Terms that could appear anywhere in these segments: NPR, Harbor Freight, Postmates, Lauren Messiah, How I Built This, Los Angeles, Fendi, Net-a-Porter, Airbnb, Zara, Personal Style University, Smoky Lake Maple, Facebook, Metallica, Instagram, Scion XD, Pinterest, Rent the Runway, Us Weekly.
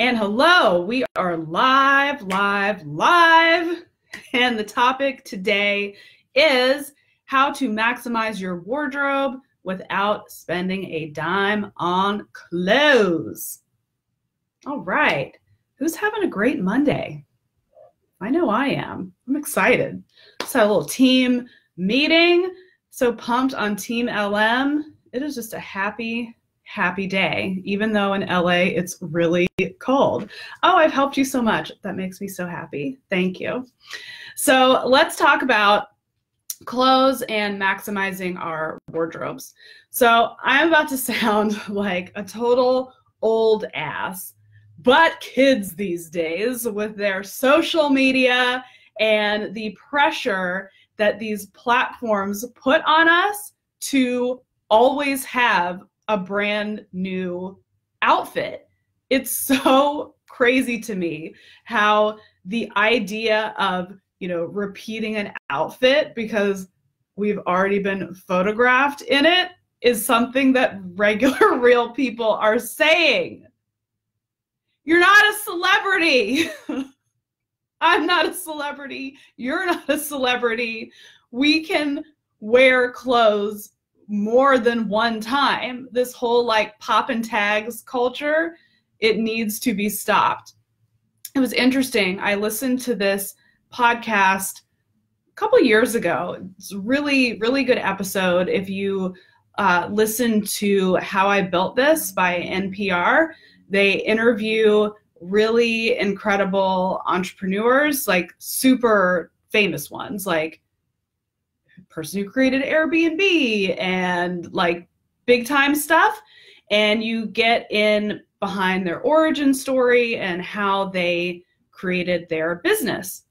And hello, we are live. And the topic today is how to maximize your wardrobe without spending a dime on clothes. All right, who's having a great Monday? I know I am. I'm excited. Just had a little team meeting. So pumped on Team LM. It is just a happy day, even though in LA it's really cold. Oh, I've helped you so much. That makes me so happy. Thank you. So let's talk about clothes and maximizing our wardrobes. So I'm about to sound like a total old ass, but kids these days with their social media and the pressure that these platforms put on us to always have a brand new outfit. It's so crazy to me how the idea of, you know, repeating an outfit because we've already been photographed in it is something that regular real people are saying. You're not a celebrity. I'm not a celebrity. You're not a celebrity. We can wear clothes more than one time. This whole like pop and tags culture, it needs to be stopped. It was interesting. I listened to this podcast a couple years ago. It's a really good episode. If you listen to How I Built This by NPR, they interview really incredible entrepreneurs, like super famous ones, like person who created Airbnb and like big time stuff. And you get in behind their origin story and how they created their business.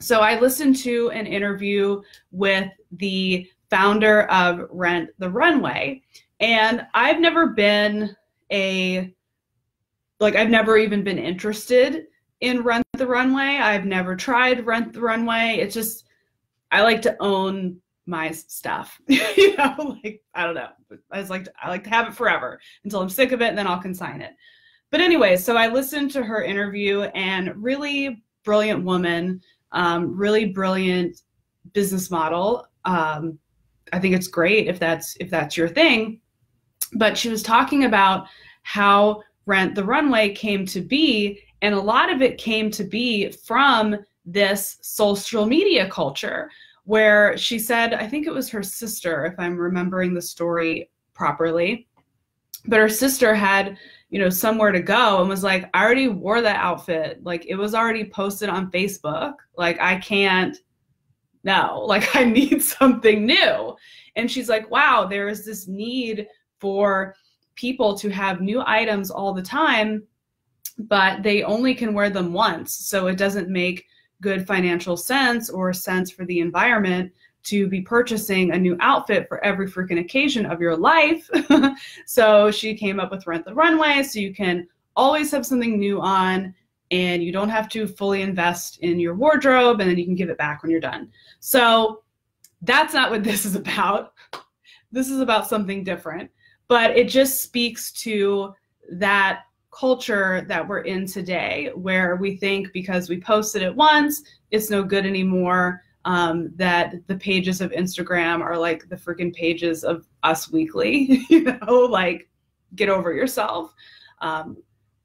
So I listened to an interview with the founder of Rent the Runway. And I've never been I've never even been interested in Rent the Runway. I've never tried Rent the Runway. It's just, I like to own my stuff, you know, like, I don't know. I like to have it forever until I'm sick of it and then I'll consign it. But anyway, so I listened to her interview, and really brilliant woman, really brilliant business model. I think it's great if that's your thing, but she was talking about how Rent the Runway came to be. And a lot of it came to be from this social media culture, where she said, I think it was her sister, if I'm remembering the story properly, but her sister had, you know, somewhere to go and was like, I already wore that outfit. Like, it was already posted on Facebook. Like, I can't, no, like, I need something new. And she's like, wow, there is this need for people to have new items all the time, but they only can wear them once. So it doesn't make good financial sense or sense for the environment to be purchasing a new outfit for every freaking occasion of your life. So she came up with Rent the Runway, so you can always have something new on and you don't have to fully invest in your wardrobe, and then you can give it back when you're done. So that's not what this is about. This is about something different, but it just speaks to that culture that we're in today, where we think because we posted it once, it's no good anymore, that the pages of Instagram are like the freaking pages of Us Weekly, you know, like, get over yourself.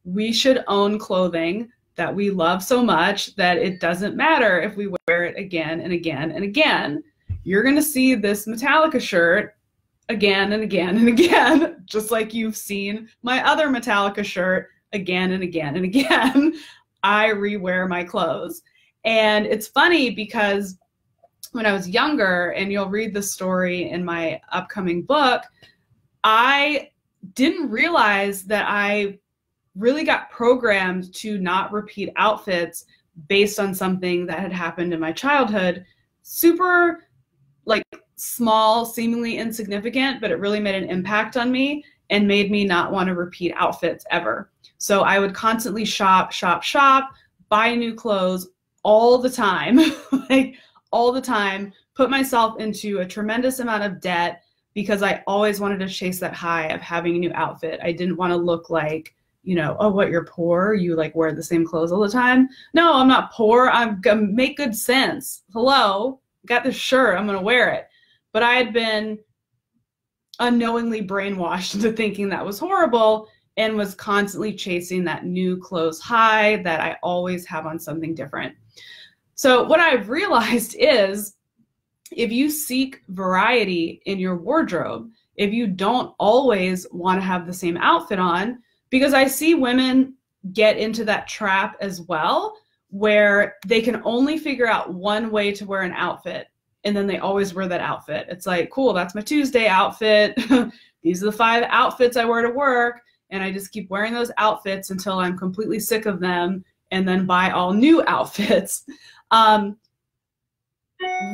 We should own clothing that we love so much that it doesn't matter if we wear it again and again and again. You're going to see this Metallica shirt again and again and again, just like you've seen my other Metallica shirt again and again and again. I rewear my clothes. And it's funny because when I was younger, and you'll read the story in my upcoming book, I didn't realize that I really got programmed to not repeat outfits based on something that had happened in my childhood. Super like small, seemingly insignificant, but it really made an impact on me and made me not want to repeat outfits ever. So I would constantly shop, buy new clothes all the time, like all the time, put myself into a tremendous amount of debt because I always wanted to chase that high of having a new outfit. I didn't want to look like you know, oh, what, you're poor, you like wear the same clothes all the time. No, I'm not poor. I'm gonna make good sense. Hello, got this shirt, I'm gonna wear it. But I had been unknowingly brainwashed into thinking that was horrible and was constantly chasing that new clothes high that I always have on something different. So what I've realized is if you seek variety in your wardrobe, if you don't always want to have the same outfit on, because I see women get into that trap as well, where they can only figure out one way to wear an outfit, and then they always wear that outfit. It's like, cool, that's my Tuesday outfit. These are the 5 outfits I wear to work, and I just keep wearing those outfits until I'm completely sick of them, and then buy all new outfits.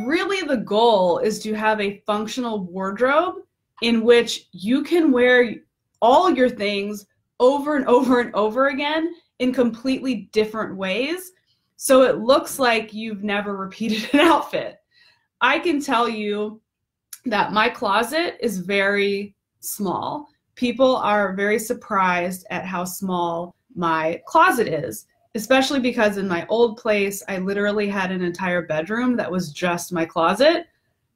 Really, the goal is to have a functional wardrobe in which you can wear all your things over and over and over again in completely different ways, so it looks like you've never repeated an outfit. I can tell you that my closet is very small. People are very surprised at how small my closet is, especially because in my old place, I literally had an entire bedroom that was just my closet.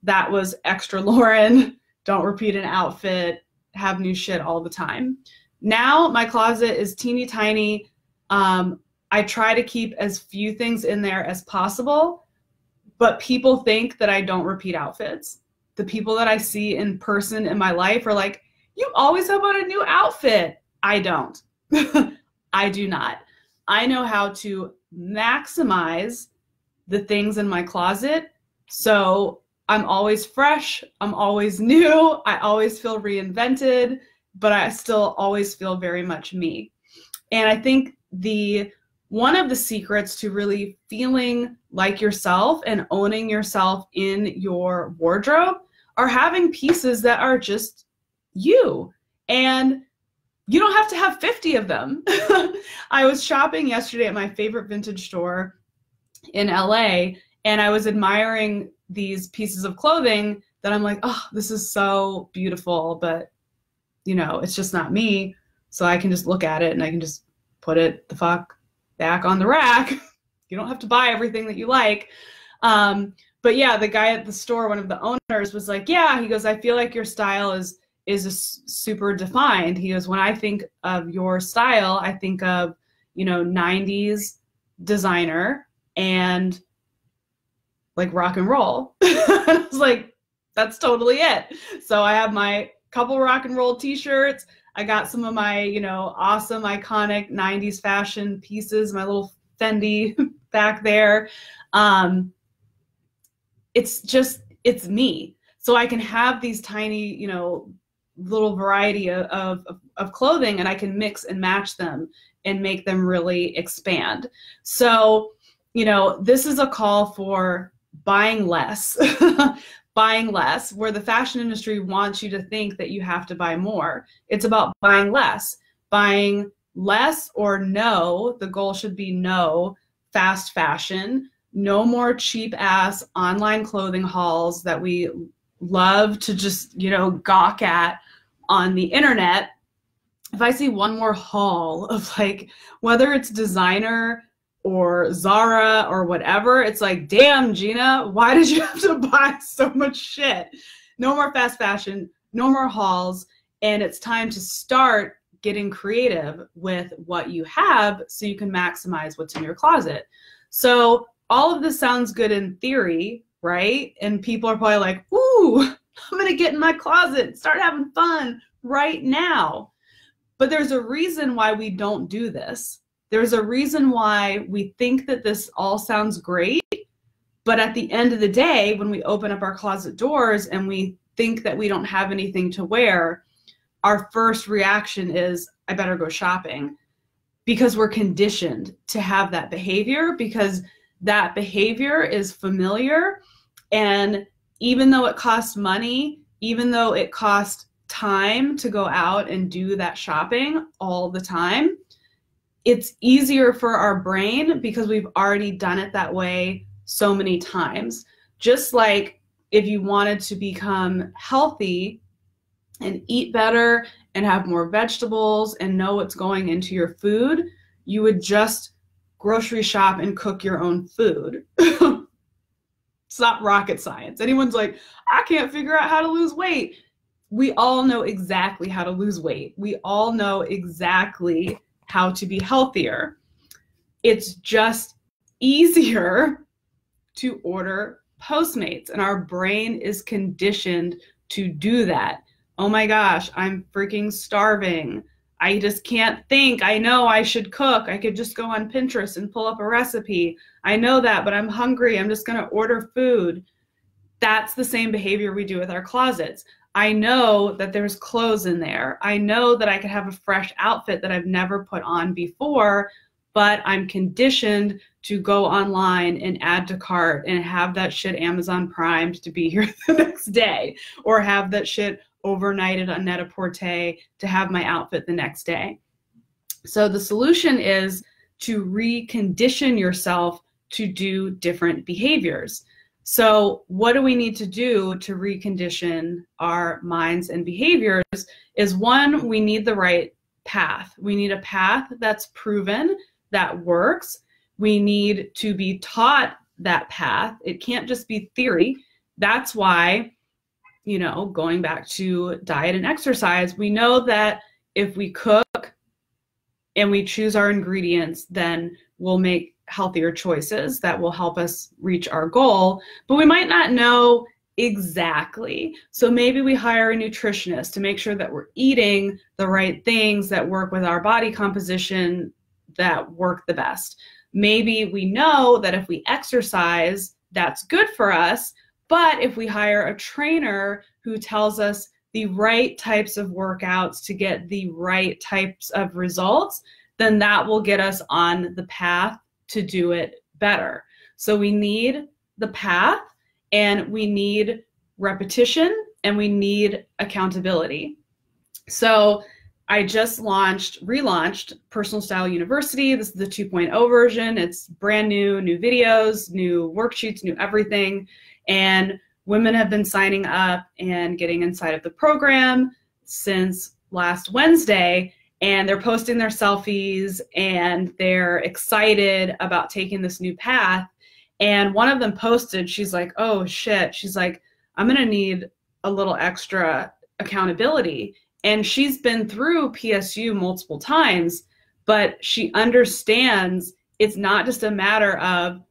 That was extra Lauren, don't repeat an outfit, have new shit all the time. Now my closet is teeny tiny. I try to keep as few things in there as possible, but people think that I don't repeat outfits. The people that I see in person in my life are like, you always have on a new outfit. I don't. I do not. I know how to maximize the things in my closet, so I'm always fresh, I'm always new, I always feel reinvented, but I still always feel very much me. And I think one of the secrets to really feeling like yourself and owning yourself in your wardrobe are having pieces that are just you. And you don't have to have 50 of them. I was shopping yesterday at my favorite vintage store in LA, and I was admiring these pieces of clothing that I'm like, oh, this is so beautiful, but you know, it's just not me. So I can just look at it and I can just put it the fuck back on the rack. You don't have to buy everything that you like. But yeah, the guy at the store, one of the owners, was like, yeah, he goes, I feel like your style is super defined. He goes, when I think of your style, I think of, you know, 90s designer and like rock and roll. I was like, that's totally it. So I have my couple rock and roll t-shirts. I got some of my, you know, awesome, iconic 90s fashion pieces, my little Fendi back there. It's just, it's me. So I can have these tiny, you know, little variety of clothing, and I can mix and match them and make them really expand. So, you know, this is a call for buying less, buying less, where the fashion industry wants you to think that you have to buy more. It's about buying less or no, the goal should be no fast fashion, no more cheap ass online clothing hauls that we love to just, you know, gawk at on the internet. If I see one more haul of like, whether it's designer or Zara or whatever, it's like, damn, Gina, why did you have to buy so much shit? No more fast fashion, no more hauls, and it's time to start getting creative with what you have so you can maximize what's in your closet. So all of this sounds good in theory, right? And people are probably like, ooh, I'm gonna get in my closet and start having fun right now. But there's a reason why we don't do this. There's a reason why we think that this all sounds great, but at the end of the day, when we open up our closet doors and we think that we don't have anything to wear, our first reaction is, I better go shopping, because we're conditioned to have that behavior, because that behavior is familiar. And even though it costs money, even though it costs time to go out and do that shopping all the time, it's easier for our brain because we've already done it that way so many times. Just like if you wanted to become healthy and eat better and have more vegetables and know what's going into your food, you would just grocery shop and cook your own food. It's not rocket science. Anyone's like, I can't figure out how to lose weight. We all know exactly how to lose weight. We all know exactly how to be healthier. It's just easier to order Postmates, and our brain is conditioned to do that. Oh my gosh, I'm freaking starving. I just can't think. I know I should cook. I could just go on Pinterest and pull up a recipe. I know that, but I'm hungry. I'm just going to order food. That's the same behavior we do with our closets. I know that there's clothes in there. I know that I could have a fresh outfit that I've never put on before, but I'm conditioned to go online and add to cart and have that shit Amazon primed to be here the next day, or have that shit overnighted on Net-a-Porter to have my outfit the next day. So the solution is to recondition yourself to do different behaviors. So what do we need to do to recondition our minds and behaviors is, one, we need the right path. We need a path that's proven, that works. We need to be taught that path. It can't just be theory. That's why, you know, going back to diet and exercise, we know that if we cook and we choose our ingredients, then we'll make healthier choices that will help us reach our goal, but we might not know exactly. So maybe we hire a nutritionist to make sure that we're eating the right things that work with our body composition, that work the best. Maybe we know that if we exercise, that's good for us, but if we hire a trainer who tells us the right types of workouts to get the right types of results, then that will get us on the path to do it better. So we need the path, and we need repetition, and we need accountability. So I just relaunched Personal Style University. This is the 2.0 version. It's brand new videos, new worksheets, new everything. And women have been signing up and getting inside of the program since last Wednesday, and they're posting their selfies and they're excited about taking this new path. And one of them posted, she's like, oh shit. She's like, I'm gonna need a little extra accountability. And she's been through PSU multiple times, but she understands it's not just a matter of,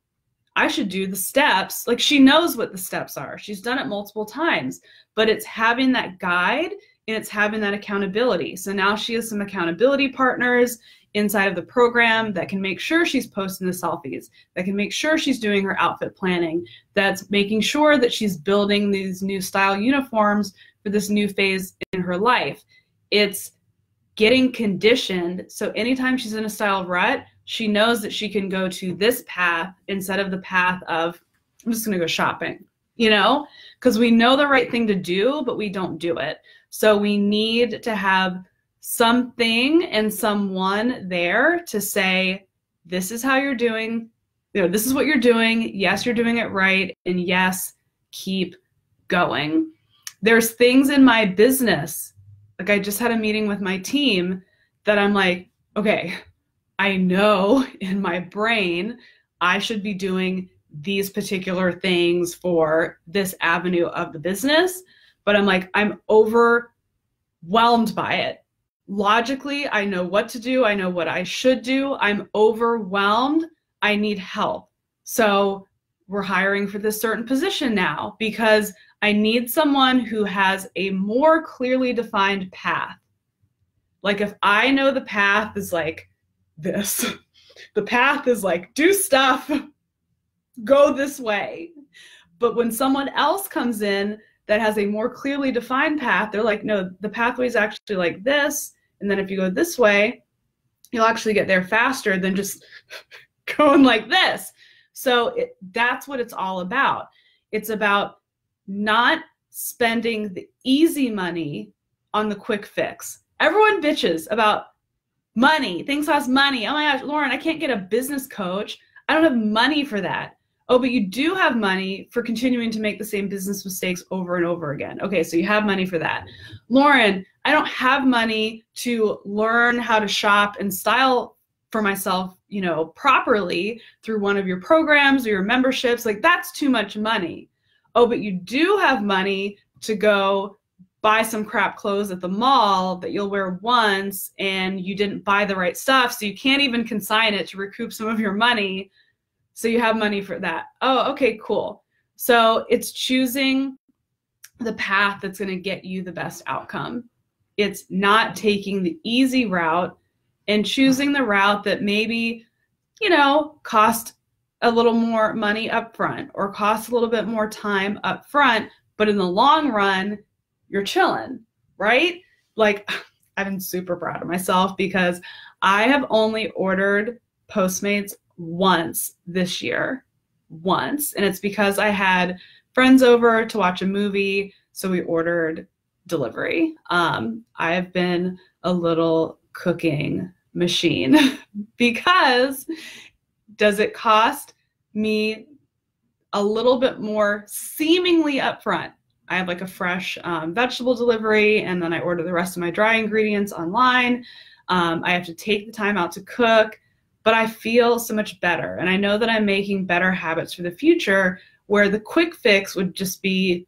I should do the steps. Like, she knows what the steps are. She's done it multiple times, but it's having that guide and it's having that accountability. So now she has some accountability partners inside of the program that can make sure she's posting the selfies, that can make sure she's doing her outfit planning, that's making sure that she's building these new style uniforms for this new phase in her life. It's getting conditioned. So anytime she's in a style rut, she knows that she can go to this path instead of the path of, I'm just gonna go shopping, you know? Because we know the right thing to do, but we don't do it. So we need to have something and someone there to say, this is how you're doing, you know, this is what you're doing, yes, you're doing it right, and yes, keep going. There's things in my business, like I just had a meeting with my team that I'm like, okay, I know in my brain I should be doing these particular things for this avenue of the business, but I'm like, I'm overwhelmed by it. Logically, I know what to do. I know what I should do. I'm overwhelmed. I need help. So we're hiring for this certain position now because I need someone who has a more clearly defined path. Like, if I know the path is like, this, the path is like, do stuff, go this way. But when someone else comes in that has a more clearly defined path, they're like, no, the pathway is actually like this. And then if you go this way, you'll actually get there faster than just going like this. So that's what it's all about. It's about not spending the easy money on the quick fix. Everyone bitches about money, things cost money. Oh my gosh, Lauren, I can't get a business coach. I don't have money for that. Oh, but you do have money for continuing to make the same business mistakes over and over again. Okay, so you have money for that. Lauren, I don't have money to learn how to shop and style for myself, you know, properly through one of your programs or your memberships. Like, that's too much money. Oh, but you do have money to go buy some crap clothes at the mall that you'll wear once, and you didn't buy the right stuff, so you can't even consign it to recoup some of your money. So you have money for that. Oh, okay, cool. So it's choosing the path that's going to get you the best outcome. It's not taking the easy route and choosing the route that maybe, you know, cost a little more money up front or cost a little bit more time up front, but in the long run, you're chilling, right? Like, I've been super proud of myself because I have only ordered Postmates once this year, once. And it's because I had friends over to watch a movie, so we ordered delivery. I have been a little cooking machine because does it cost me a little bit more seemingly upfront? I have like a fresh vegetable delivery, and then I order the rest of my dry ingredients online. I have to take the time out to cook, but I feel so much better. And I know that I'm making better habits for the future, where the quick fix would just be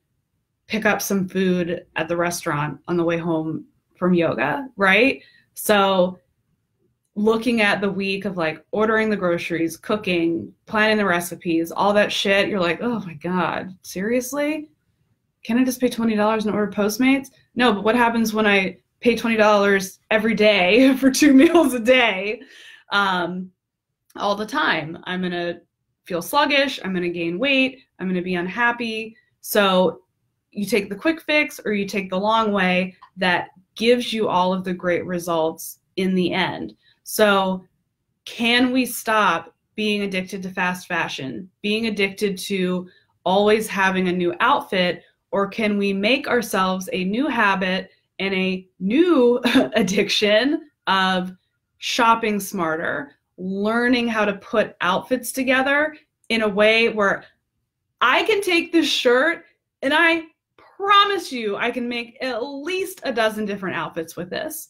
pick up some food at the restaurant on the way home from yoga, right? So looking at the week of like ordering the groceries, cooking, planning the recipes, all that shit, you're like, oh my God, seriously? Can I just pay $20 and order Postmates? No, but what happens when I pay $20 every day for 2 meals a day, all the time? I'm gonna feel sluggish, I'm gonna gain weight, I'm gonna be unhappy. So you take the quick fix or you take the long way that gives you all of the great results in the end. So can we stop being addicted to fast fashion, being addicted to always having a new outfit? Or can we make ourselves a new habit and a new addiction of shopping smarter, learning how to put outfits together in a way where I can take this shirt and I promise you I can make at least 12 different outfits with this.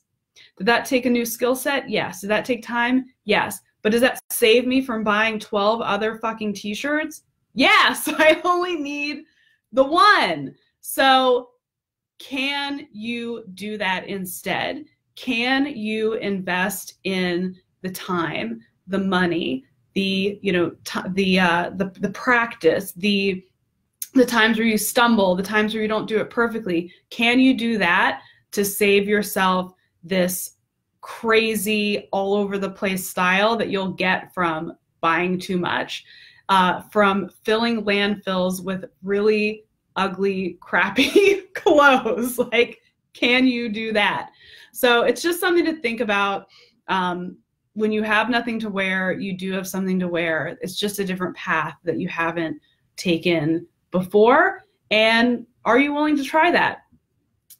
Did that take a new skill set? Yes. Did that take time? Yes. But does that save me from buying 12 other fucking t-shirts? Yes. I only need the one. So can you do that instead? Can you invest in the time, the money, the, you know, the practice, the times where you stumble, the times where you don't do it perfectly? Can you do that to save yourself this crazy all over the place style that you'll get from buying too much? From filling landfills with really ugly, crappy clothes. Like, can you do that? So it's just something to think about. When you have nothing to wear, you do have something to wear. It's just a different path that you haven't taken before. And are you willing to try that?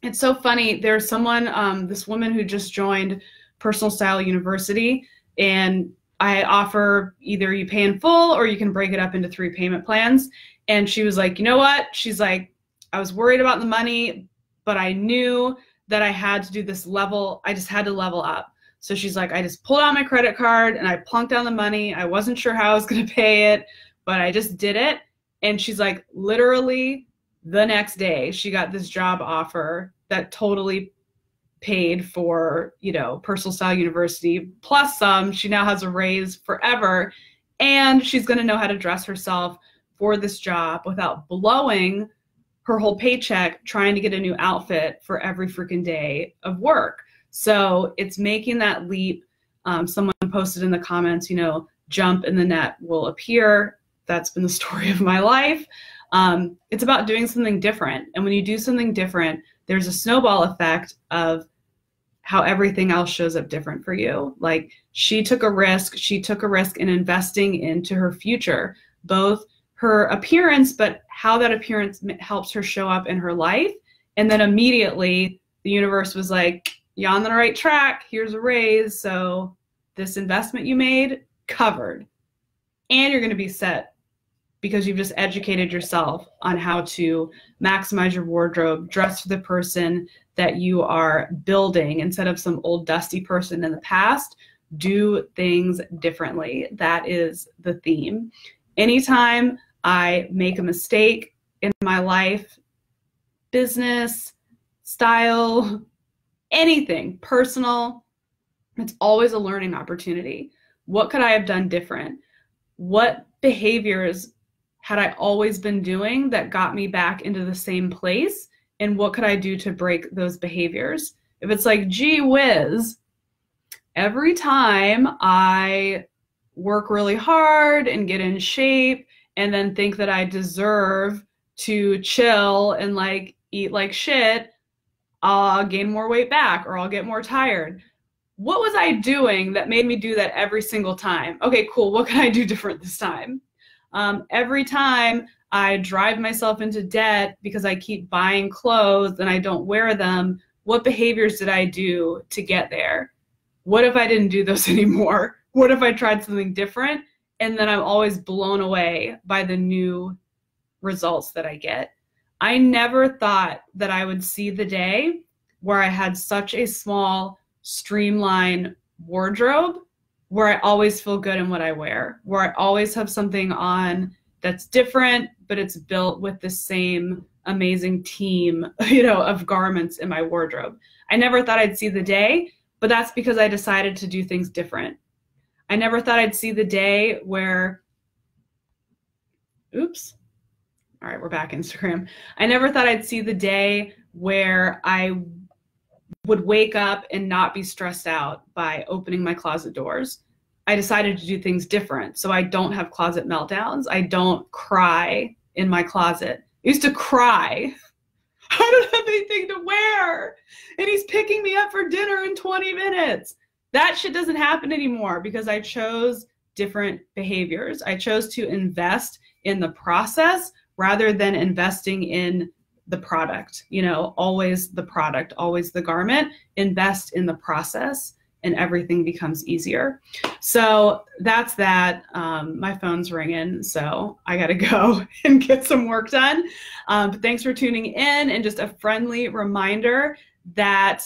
It's so funny. There's someone, this woman who just joined Personal Style University, and I offer either you pay in full or you can break it up into 3 payment plans. And she was like, you know what? She's like, I was worried about the money, but I knew that I had to do this level. I just had to level up. So she's like, I just pulled out my credit card and I plunked down the money. I wasn't sure how I was going to pay it, but I just did it. And she's like, literally the next day, she got this job offer that totally paid for, you know, Personal Style University plus some. She now has a raise forever, and she's going to know how to dress herself for this job without blowing her whole paycheck trying to get a new outfit for every freaking day of work. So it's making that leap. Someone posted in the comments, you know, jump and the net will appear. That's been the story of my life. It's about doing something different. And when you do something different, there's a snowball effect of how everything else shows up different for you. Like, she took a risk in investing into her future, both her appearance, but how that appearance helps her show up in her life. And then immediately the universe was like, you're on the right track, here's a raise. So this investment you made covered, and you're going to be set because you've just educated yourself on how to maximize your wardrobe, dress for the person that you are building instead of some old dusty person in the past. Do things differently. That is the theme. Anytime I make a mistake in my life, business, style, anything personal, it's always a learning opportunity. What could I have done different? What behaviors had I always been doing that got me back into the same place? And what could I do to break those behaviors? If it's like, gee whiz, every time I work really hard and get in shape and then think that I deserve to chill and like eat like shit, I'll gain more weight back or I'll get more tired. What was I doing that made me do that every single time? Okay, cool, what can I do different this time? Every time I drive myself into debt because I keep buying clothes and I don't wear them, what behaviors did I do to get there? What if I didn't do those anymore? What if I tried something different? And then I'm always blown away by the new results that I get. I never thought that I would see the day where I had such a small, streamlined wardrobe, where I always feel good in what I wear, where I always have something on that's different, but it's built with the same amazing team, you know, of garments in my wardrobe. I never thought I'd see the day, but that's because I decided to do things different. I never thought I'd see the day where, oops, all right, we're back Instagram. I never thought I'd see the day where I would wake up and not be stressed out by opening my closet doors. I decided to do things different, so I don't have closet meltdowns. I don't cry in my closet. I used to cry. I don't have anything to wear, and he's picking me up for dinner in 20 minutes. That shit doesn't happen anymore because I chose different behaviors. I chose to invest in the process rather than investing in the product, you know, always the product, always the garment. Invest in the process and everything becomes easier. So that's that. My phone's ringing, so I got to go and get some work done. But thanks for tuning in. And just a friendly reminder that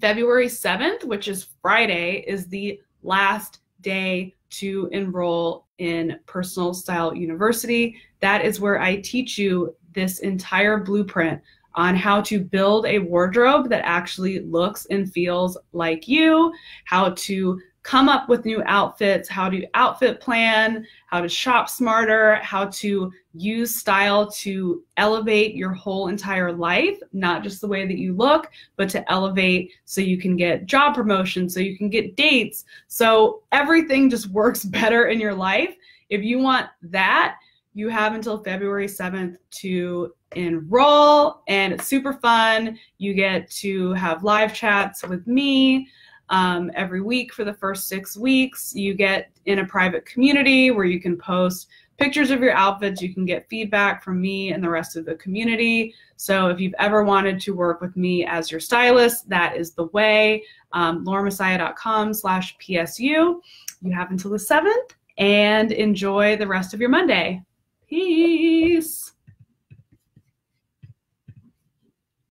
February 7th, which is Friday, is the last day to enroll in Personal Style University. That is where I teach you this entire blueprint on how to build a wardrobe that actually looks and feels like you, how to come up with new outfits, how to outfit plan, how to shop smarter, how to use style to elevate your whole entire life, not just the way that you look, but to elevate so you can get job promotions, so you can get dates, so everything just works better in your life. If you want that, you have until February 7th to enroll, and it's super fun. You get to have live chats with me every week for the first 6 weeks. You get in a private community where you can post pictures of your outfits. You can get feedback from me and the rest of the community. So if you've ever wanted to work with me as your stylist, that is the way. LaurenMessiah.com/PSU. You have until the 7th, and enjoy the rest of your Monday. Peace.